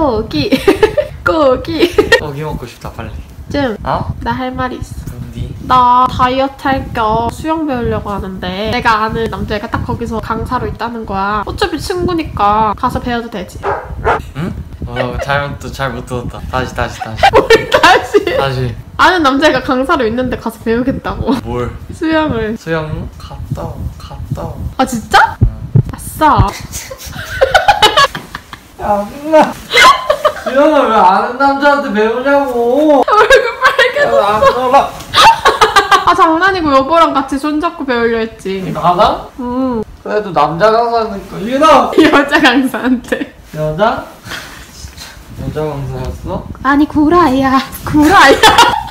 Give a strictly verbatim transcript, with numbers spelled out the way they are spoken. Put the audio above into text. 고기. 고기. 고기 먹고 싶다 빨리. 쯤. 어? 나 할 말이 있어. 뭔디? 나 다이어트 할 겸 수영 배우려고 하는데 내가 아는 남자애가 딱 거기서 강사로 있다는 거야. 어차피 친구니까 가서 배워도 되지. 응? 어, 잘못 잘못 들었다. 다시 다시 다시. 뭘 다시? 다시. 아는 남자애가 강사로 있는데 가서 배우겠다고. 뭘? 수영을. 수영? 갔다 와. 갔다 와. 아 진짜? 응. 아싸. 야 누나. 수영을 왜 아는 남자한테 배우냐고. 얼굴 빨개졌어. 야, 안 놀라. 아 장난이고 여보랑 같이 손잡고 배우려 했지. 나나? 응. 그래도 남자 강사니까. 유나. 여자 강사한테. 여자? 여자 강사였어? 아니 구라야 구라야